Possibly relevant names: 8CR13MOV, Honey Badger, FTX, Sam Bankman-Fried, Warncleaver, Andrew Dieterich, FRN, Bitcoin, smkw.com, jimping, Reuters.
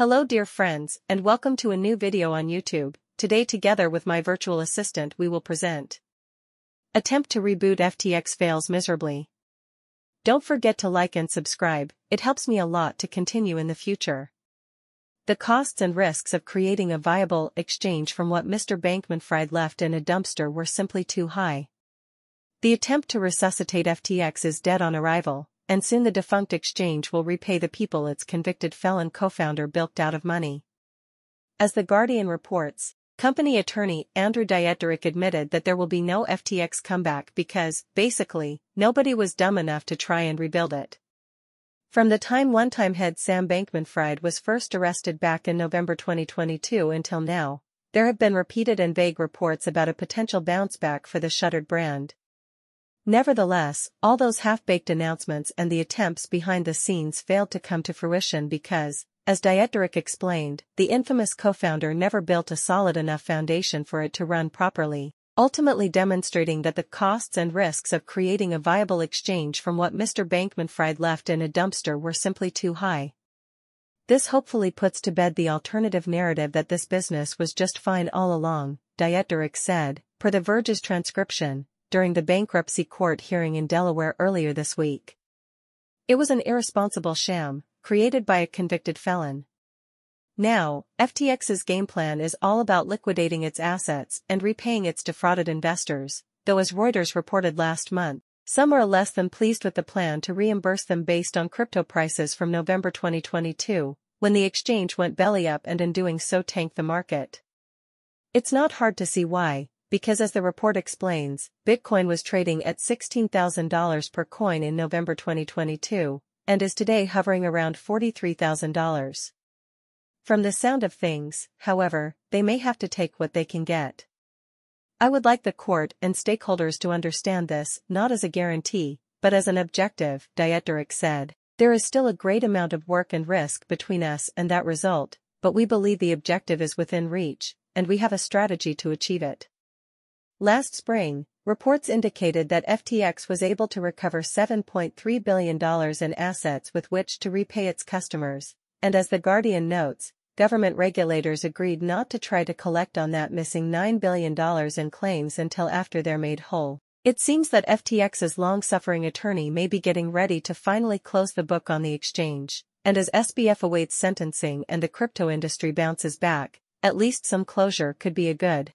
Hello dear friends, and welcome to a new video on YouTube. Today, together with my virtual assistant, we will present Attempt to Reboot FTX Fails Miserably. Don't forget to like and subscribe, it helps me a lot to continue in the future. The costs and risks of creating a viable exchange from what Mr. Bankman-Fried left in a dumpster were simply too high. The attempt to resuscitate FTX is dead on arrival, and soon the defunct exchange will repay the people its convicted felon co-founder bilked out of money. As The Guardian reports, company attorney Andrew Dieterich admitted that there will be no FTX comeback because, basically, nobody was dumb enough to try and rebuild it. From the time one-time head Sam Bankman-Fried was first arrested back in November 2022 until now, there have been repeated and vague reports about a potential bounce-back for the shuttered brand. Nevertheless, all those half-baked announcements and the attempts behind the scenes failed to come to fruition because, as Dieterich explained, the infamous co-founder never built a solid enough foundation for it to run properly, ultimately demonstrating that the costs and risks of creating a viable exchange from what Mr. Bankman-Fried left in a dumpster were simply too high. This hopefully puts to bed the alternative narrative that this business was just fine all along, Dieterich said, per The Verge's transcription, during the bankruptcy court hearing in Delaware earlier this week. It was an irresponsible sham, created by a convicted felon. Now, FTX's game plan is all about liquidating its assets and repaying its defrauded investors, though as Reuters reported last month, some are less than pleased with the plan to reimburse them based on crypto prices from November 2022, when the exchange went belly up and in doing so tanked the market. It's not hard to see why, because as the report explains, Bitcoin was trading at $16,000 per coin in November 2022. And is today hovering around $43,000. From the sound of things, however, they may have to take what they can get. I would like the court and stakeholders to understand this, not as a guarantee, but as an objective, Dieterich said. There is still a great amount of work and risk between us and that result, but we believe the objective is within reach, and we have a strategy to achieve it. Last spring, reports indicated that FTX was able to recover $7.3 billion in assets with which to repay its customers, and as The Guardian notes, government regulators agreed not to try to collect on that missing $9 billion in claims until after they're made whole. It seems that FTX's long-suffering attorney may be getting ready to finally close the book on the exchange, and as SBF awaits sentencing and the crypto industry bounces back, at least some closure could be a good.